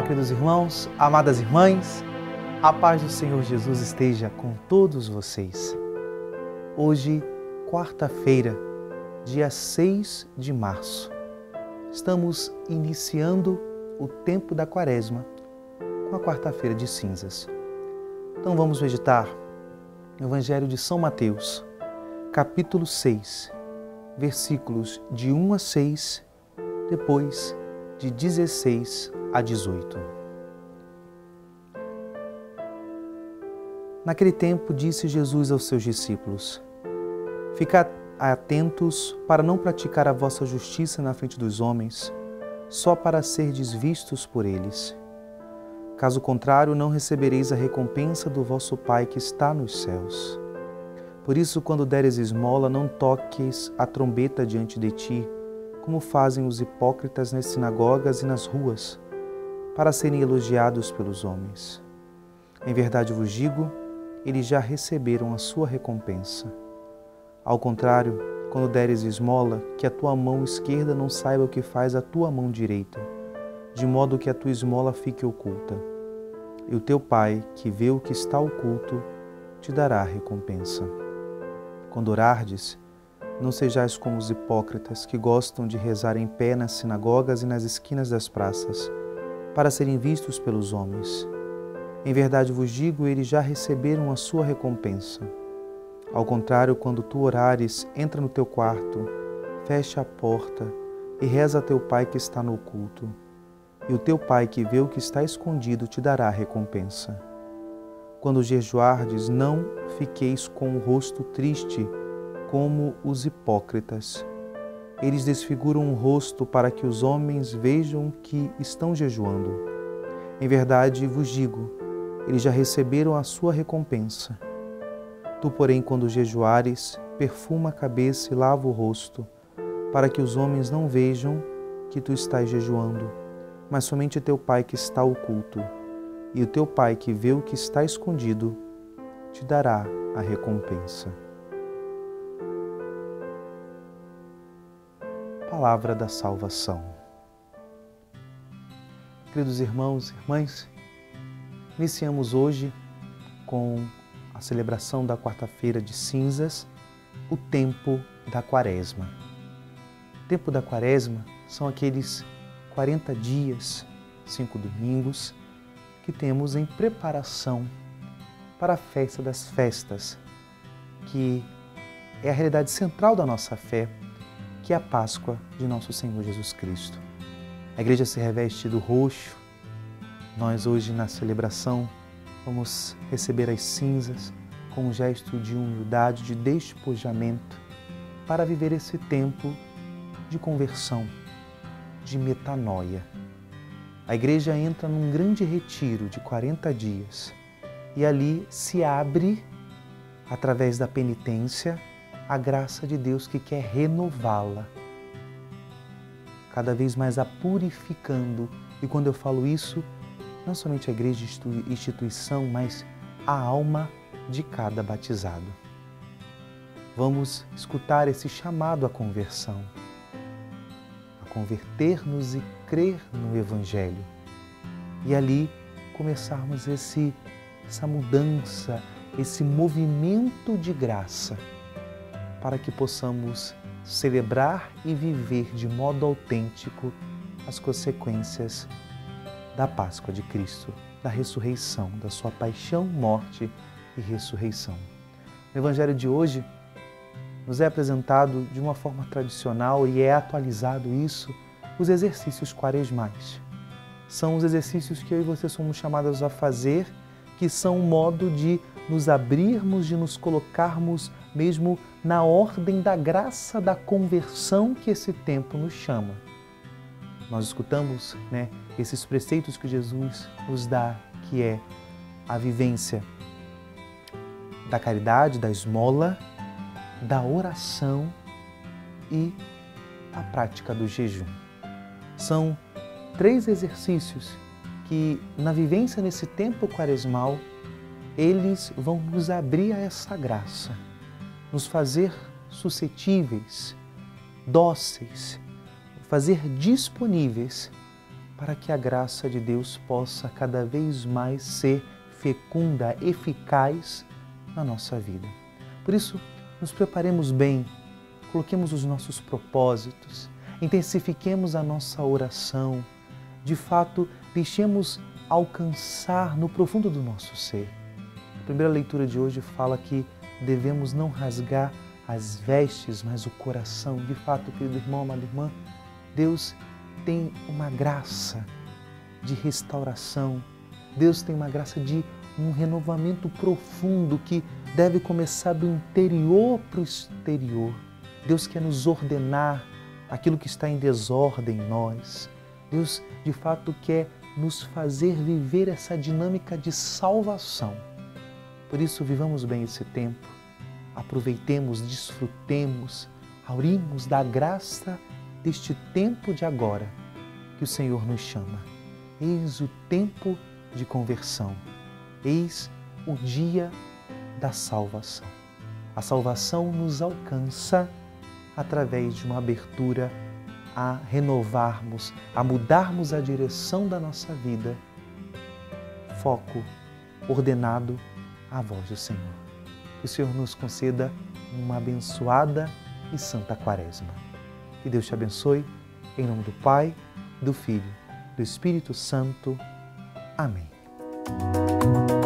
Olá, queridos irmãos, amadas irmãs, a paz do Senhor Jesus esteja com todos vocês. Hoje, quarta-feira, dia 6 de março, estamos iniciando o tempo da Quaresma com a quarta-feira de cinzas. Então vamos meditar no Evangelho de São Mateus, capítulo 6, versículos de 1 a 6, depois de 16 a 18. Naquele tempo disse Jesus aos seus discípulos: Ficai atentos para não praticar a vossa justiça na frente dos homens, só para serdes vistos por eles. Caso contrário, não recebereis a recompensa do vosso Pai que está nos céus. Por isso, quando deres esmola, não toques a trombeta diante de ti, como fazem os hipócritas nas sinagogas e nas ruas, para serem elogiados pelos homens. Em verdade vos digo, eles já receberam a sua recompensa. Ao contrário, quando deres esmola, que a tua mão esquerda não saiba o que faz a tua mão direita, de modo que a tua esmola fique oculta. E o teu Pai, que vê o que está oculto, te dará a recompensa. Quando orardes, não sejais como os hipócritas, que gostam de rezar em pé nas sinagogas e nas esquinas das praças, para serem vistos pelos homens. Em verdade vos digo, eles já receberam a sua recompensa. Ao contrário, quando tu orares, entra no teu quarto, fecha a porta e reza a teu Pai que está no oculto, e o teu Pai que vê o que está escondido te dará a recompensa. Quando jejuardes, não fiqueis com o rosto triste, como os hipócritas. Eles desfiguram o rosto para que os homens vejam que estão jejuando. Em verdade vos digo, eles já receberam a sua recompensa. Tu, porém, quando jejuares, perfuma a cabeça e lava o rosto, para que os homens não vejam que tu estás jejuando, mas somente teu Pai que está oculto, e o teu Pai que vê o que está escondido te dará a recompensa. Palavra da salvação. Queridos irmãos e irmãs, iniciamos hoje, com a celebração da quarta-feira de cinzas, o tempo da Quaresma. O tempo da Quaresma são aqueles 40 dias, 5 domingos, que temos em preparação para a festa das festas, que é a realidade central da nossa fé, que é a Páscoa de nosso Senhor Jesus Cristo. A igreja se reveste do roxo. Nós hoje na celebração vamos receber as cinzas com um gesto de humildade, de despojamento, para viver esse tempo de conversão, de metanoia. A igreja entra num grande retiro de 40 dias e ali se abre, através da penitência, a graça de Deus que quer renová-la, cada vez mais a purificando. E quando eu falo isso, não somente a igreja, a instituição, mas a alma de cada batizado. Vamos escutar esse chamado à conversão, a converter-nos e crer no Evangelho, e ali começarmos essa mudança, esse movimento de graça, para que possamos celebrar e viver de modo autêntico as consequências da Páscoa de Cristo, da ressurreição, da sua paixão, morte e ressurreição. O Evangelho de hoje nos é apresentado de uma forma tradicional e é atualizado isso, os exercícios quaresmais. São os exercícios que eu e você somos chamados a fazer, que são um modo de nos abrirmos, de nos colocarmos mesmo na ordem da graça da conversão que esse tempo nos chama. Nós escutamos, esses preceitos que Jesus nos dá, que é a vivência da caridade, da esmola, da oração e a prática do jejum. São 3 exercícios que, na vivência nesse tempo quaresmal, eles vão nos abrir a essa graça, nos fazer suscetíveis, dóceis, fazer disponíveis para que a graça de Deus possa cada vez mais ser fecunda, eficaz na nossa vida. Por isso, nos preparemos bem, coloquemos os nossos propósitos, intensifiquemos a nossa oração, de fato, deixemos alcançar no profundo do nosso ser. A primeira leitura de hoje fala que devemos não rasgar as vestes, mas o coração. De fato, querido irmão, amada irmã, Deus tem uma graça de restauração, Deus tem uma graça de um renovamento profundo que deve começar do interior para o exterior. Deus quer nos ordenar aquilo que está em desordem em nós. Deus, de fato, quer nos fazer viver essa dinâmica de salvação. Por isso, vivamos bem esse tempo, aproveitemos, desfrutemos, aurimos da graça deste tempo de agora que o Senhor nos chama. Eis o tempo de conversão, eis o dia da salvação. A salvação nos alcança através de uma abertura a renovarmos, a mudarmos a direção da nossa vida. Foco ordenado à voz do Senhor. Que o Senhor nos conceda uma abençoada e santa Quaresma. Que Deus te abençoe, em nome do Pai, do Filho, do Espírito Santo. Amém.